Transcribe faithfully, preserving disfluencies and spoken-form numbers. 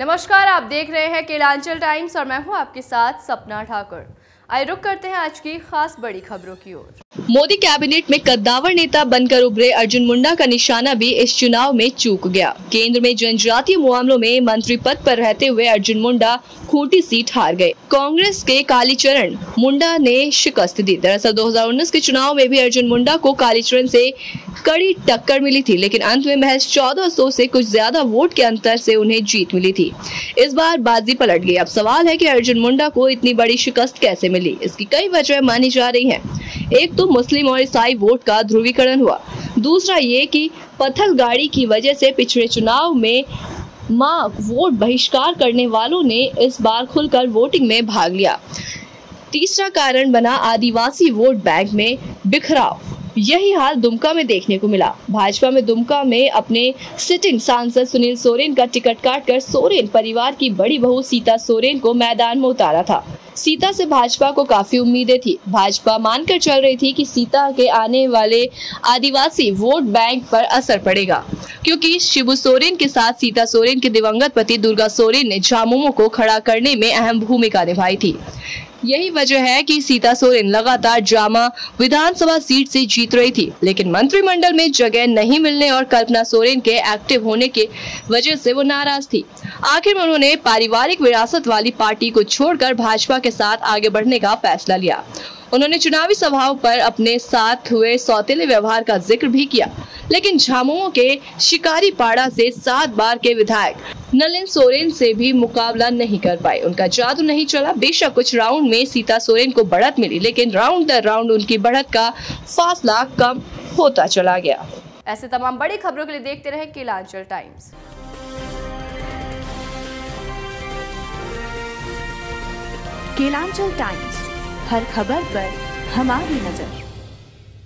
नमस्कार, आप देख रहे हैं केलांचल टाइम्स और मैं हूं आपके साथ सपना ठाकुर। आइए रुक करते हैं आज की खास बड़ी खबरों की ओर। मोदी कैबिनेट में कद्दावर नेता बनकर उभरे अर्जुन मुंडा का निशाना भी इस चुनाव में चूक गया। केंद्र में जनजातीय मामलों में मंत्री पद पर रहते हुए अर्जुन मुंडा खूंटी सीट हार गए। कांग्रेस के कालीचरण मुंडा ने शिकस्त दी। दरअसल दो हज़ार उन्नीस के चुनाव में भी अर्जुन मुंडा को कालीचरण से कड़ी टक्कर मिली थी, लेकिन अंत में महज चौदह सौ से कुछ ज्यादा वोट के अंतर से उन्हें जीत मिली थी। इस बार बाजी पलट गई। अब सवाल है कि अर्जुन मुंडा को इतनी बड़ी शिकस्त कैसे मिली। इसकी कई वजह मानी जा रही हैं। एक तो मुस्लिम और ईसाई वोट का ध्रुवीकरण हुआ। दूसरा ये कि पत्थलगाड़ी की वजह से पिछले चुनाव में मां वोट बहिष्कार करने वालों ने इस बार खुलकर वोटिंग में भाग लिया। तीसरा कारण बना आदिवासी वोट बैंक में बिखराव। यही हाल दुमका में देखने को मिला। भाजपा में दुमका में अपने सिटिंग सांसद सुनील सोरेन का टिकट काटकर सोरेन परिवार की बड़ी बहू सीता सोरेन को मैदान में उतारा था। सीता से भाजपा को काफी उम्मीदें थी। भाजपा मानकर चल रही थी कि सीता के आने वाले आदिवासी वोट बैंक पर असर पड़ेगा, क्योंकि शिबू सोरेन के साथ सीता सोरेन के दिवंगत पति दुर्गा सोरेन ने झामुमो को खड़ा करने में अहम भूमिका निभाई थी। यही वजह है कि सीता सोरेन लगातार जामा विधानसभा सीट से जीत रही थी, लेकिन मंत्रिमंडल में जगह नहीं मिलने और कल्पना सोरेन के एक्टिव होने के वजह से वो नाराज थी। आखिर में उन्होंने पारिवारिक विरासत वाली पार्टी को छोड़कर भाजपा के साथ आगे बढ़ने का फैसला लिया। उन्होंने चुनावी सभाओं पर अपने साथ हुए सौतेले व्यवहार का जिक्र भी किया, लेकिन झामुमो के शिकारी पाड़ा से सात बार के विधायक नलिन सोरेन से भी मुकाबला नहीं कर पाए। उनका जादू नहीं चला। बेशक कुछ राउंड में सीता सोरेन को बढ़त मिली, लेकिन राउंड दर राउंड उनकी बढ़त का फासला कम होता चला गया। ऐसे तमाम बड़ी खबरों के लिए देखते रहे केलांचल टाइम्स। केलांचल टाइम्स, हर खबर पर हमारी नजर।